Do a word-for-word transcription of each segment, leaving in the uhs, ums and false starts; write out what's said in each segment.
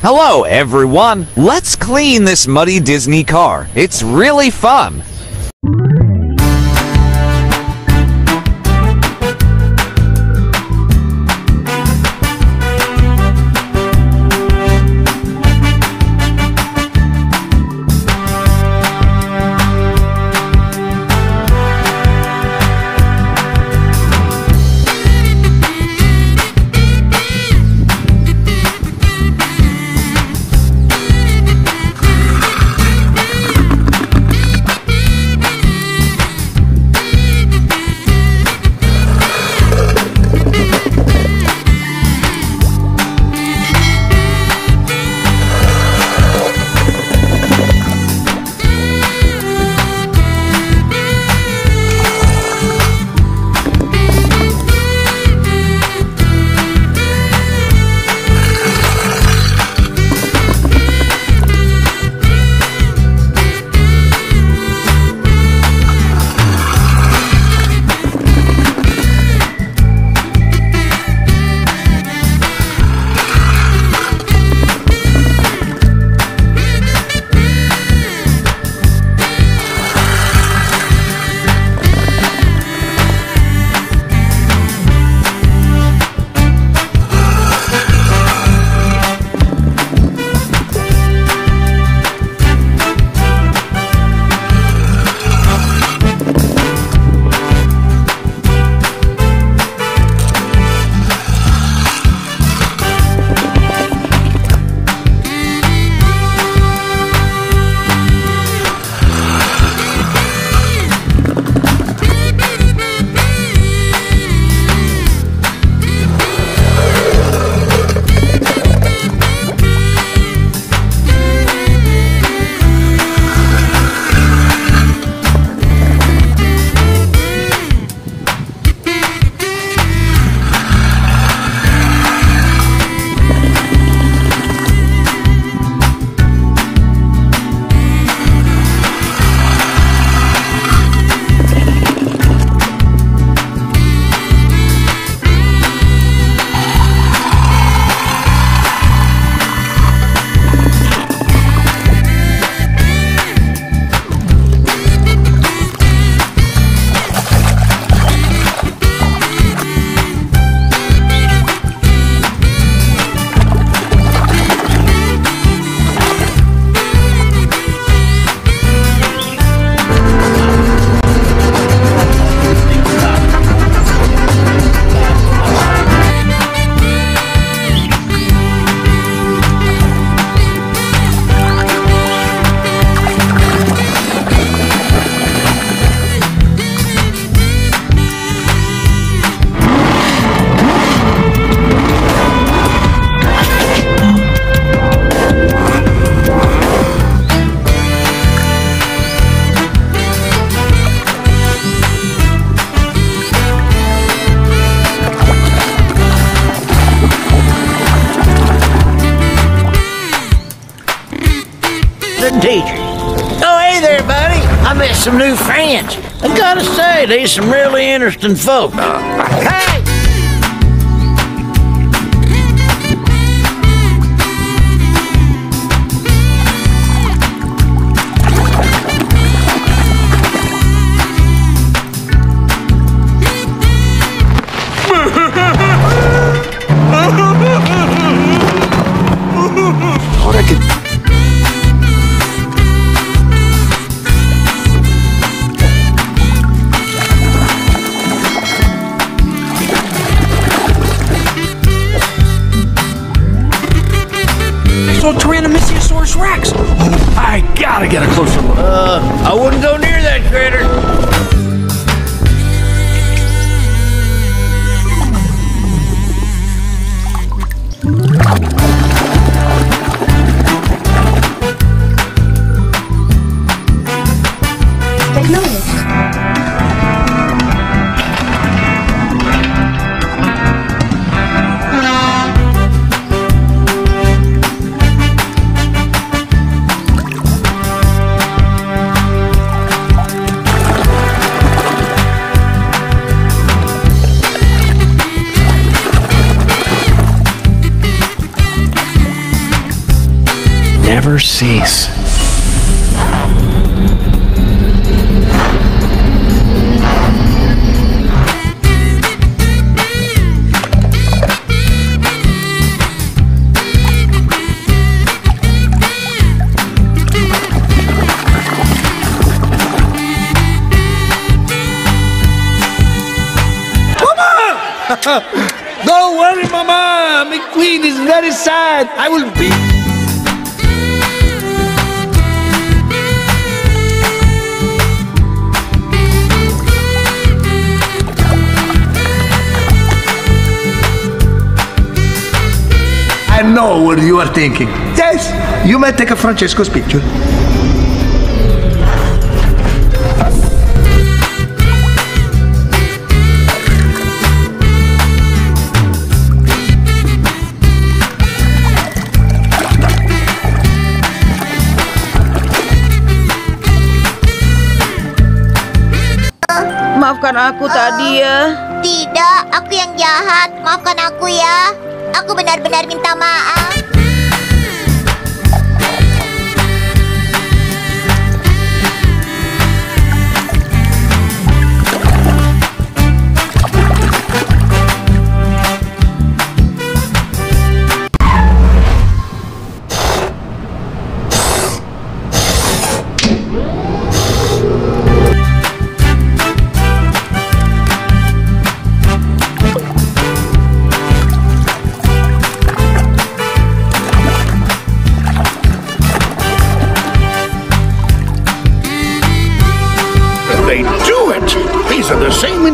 Hello everyone, let's clean this muddy Disney car. It's really fun. Oh, hey there, buddy. I met some new friends. I gotta say, they're some really interesting folks. Uh, hey! Rex. Oh, I gotta get a closer look. Uh, I wouldn't go near that critter. never cease. Don't worry, Mama. McQueen is very sad. I will be. I know what you are thinking. Yes, you may take a Francesco's picture. Maafkan aku tadi ya. Tidak, aku yang jahat. Maafkan aku ya. Aku benar-benar minta maaf.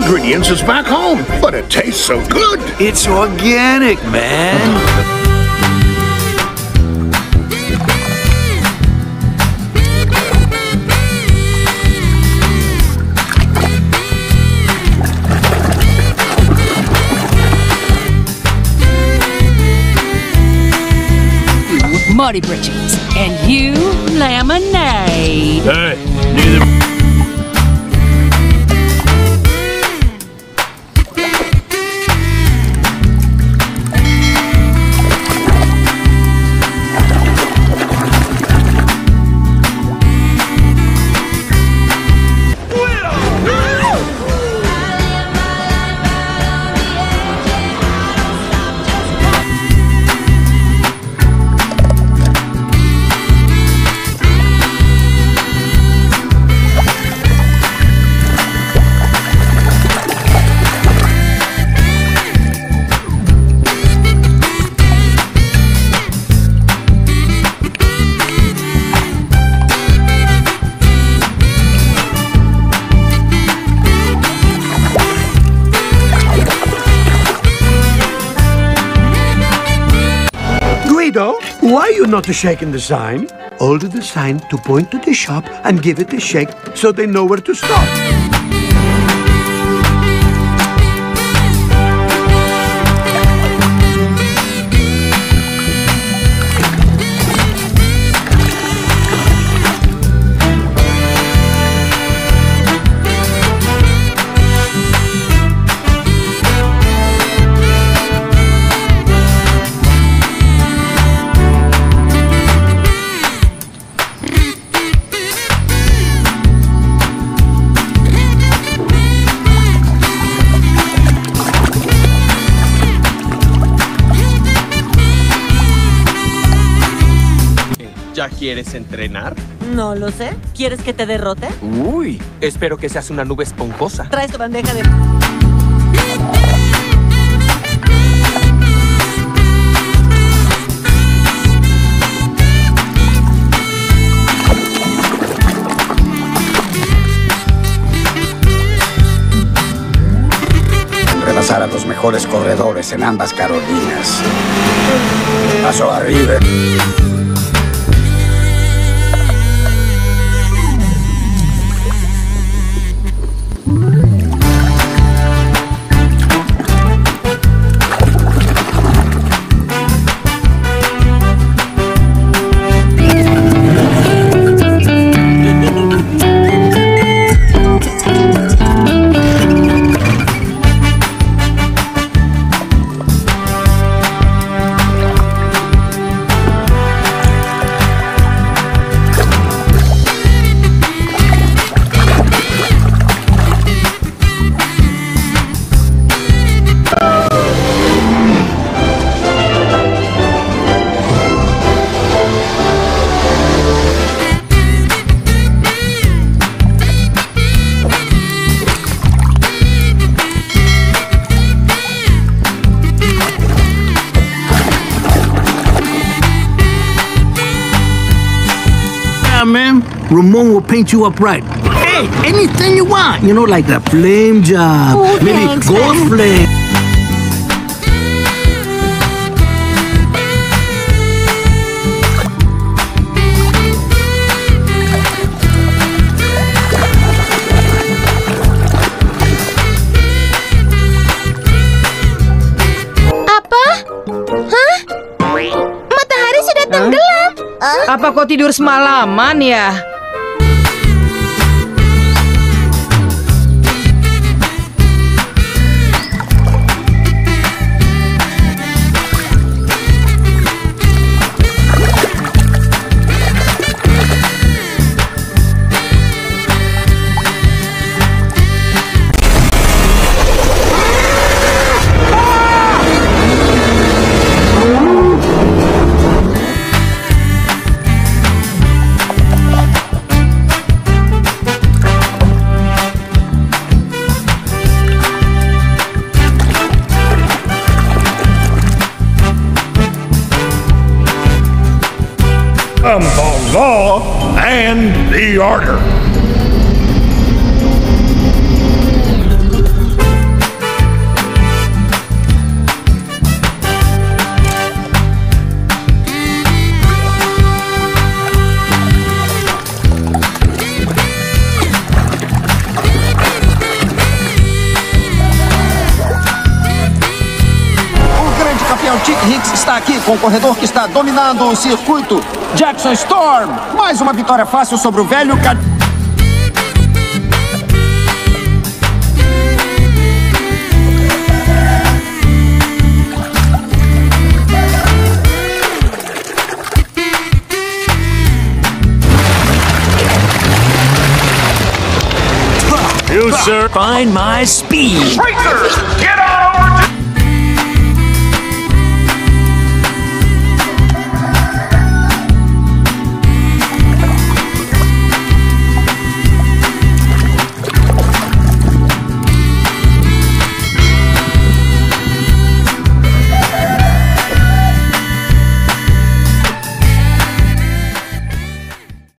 Ingredients is back home, but it tastes so good. It's organic, man. With Marty Bridges and you lemonade. Hey, neither. Why are you not shaking the sign? Hold the sign to point to the shop and give it a shake so they know where to stop. ¿Quieres entrenar? No lo sé. ¿Quieres que te derrote? Uy, espero que seas una nube esponjosa. Traes tu bandeja de... Rebasar a los mejores corredores en ambas Carolinas. Paso arriba. Ramon will paint you up right. Hey, anything you want. You know, like the flame job. Oh, maybe thanks, gold man. Flame. Apa kau tidur semalaman ya? The law and the order. Chick Hicks está aqui com o corredor que está dominando o circuito, Jackson Storm. Mais uma vitória fácil sobre o velho ca... You, sir, find my speed. Breaker, get up!